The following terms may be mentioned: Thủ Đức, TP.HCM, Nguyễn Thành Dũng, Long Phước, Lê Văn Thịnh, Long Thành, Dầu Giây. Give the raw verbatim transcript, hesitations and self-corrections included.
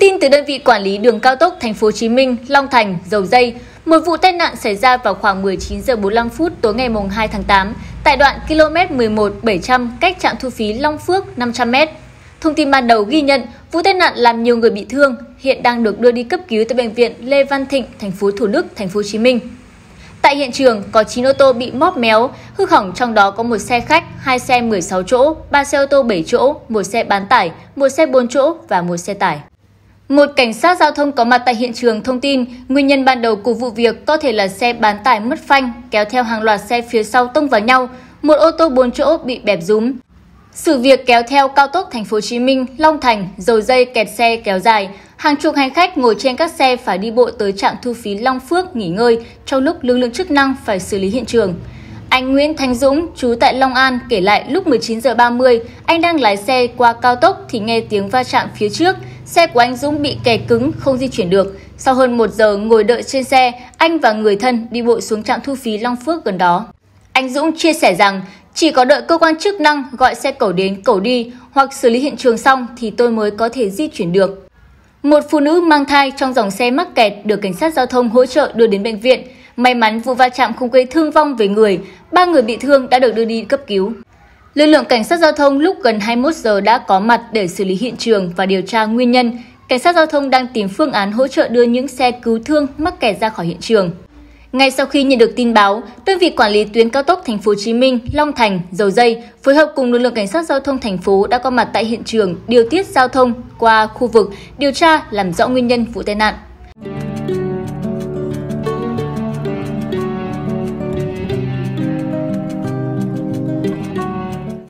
tin từ đơn vị quản lý đường cao tốc Thành phố Hồ Chí Minh, Long Thành, Dầu Giây, một vụ tai nạn xảy ra vào khoảng mười chín giờ bốn mươi lăm phút tối ngày mùng hai tháng tám tại đoạn ki lô mét mười một bảy trăm cách trạm thu phí Long Phước năm trăm mét. Thông tin ban đầu ghi nhận vụ tai nạn làm nhiều người bị thương, hiện đang được đưa đi cấp cứu tại bệnh viện Lê Văn Thịnh, thành phố Thủ Đức, Thành phố Hồ Chí Minh. Tại hiện trường có chín ô tô bị móp méo, hư hỏng, trong đó có một xe khách, hai xe mười sáu chỗ, ba xe ô tô bảy chỗ, một xe bán tải, một xe bốn chỗ và một xe tải. Một cảnh sát giao thông có mặt tại hiện trường thông tin nguyên nhân ban đầu của vụ việc có thể là xe bán tải mất phanh, kéo theo hàng loạt xe phía sau tông vào nhau, một ô tô bốn chỗ bị bẹp rúm. Sự việc kéo theo cao tốc Thành phố Hồ Chí Minh, Long Thành, Dầu Giây kẹt xe kéo dài, hàng chục hành khách ngồi trên các xe phải đi bộ tới trạm thu phí Long Phước nghỉ ngơi trong lúc lực lượng chức năng phải xử lý hiện trường. Anh Nguyễn Thành Dũng, trú tại Long An kể lại lúc mười chín giờ ba mươi, anh đang lái xe qua cao tốc thì nghe tiếng va chạm phía trước, xe của anh Dũng bị kẹt cứng không di chuyển được. Sau hơn một giờ ngồi đợi trên xe, anh và người thân đi bộ xuống trạm thu phí Long Phước gần đó. Anh Dũng chia sẻ rằng chỉ có đợi cơ quan chức năng gọi xe cẩu đến cẩu đi hoặc xử lý hiện trường xong thì tôi mới có thể di chuyển được. Một phụ nữ mang thai trong dòng xe mắc kẹt được cảnh sát giao thông hỗ trợ đưa đến bệnh viện. May mắn vụ va chạm không gây thương vong về người, ba người bị thương đã được đưa đi cấp cứu. Lực lượng cảnh sát giao thông lúc gần hai mươi mốt giờ đã có mặt để xử lý hiện trường và điều tra nguyên nhân. Cảnh sát giao thông đang tìm phương án hỗ trợ đưa những xe cứu thương mắc kẹt ra khỏi hiện trường. Ngay sau khi nhận được tin báo, đơn vị quản lý tuyến cao tốc Thành phố Hồ Chí Minh, Long Thành, Dầu Giây phối hợp cùng lực lượng cảnh sát giao thông thành phố đã có mặt tại hiện trường điều tiết giao thông qua khu vực, điều tra làm rõ nguyên nhân vụ tai nạn.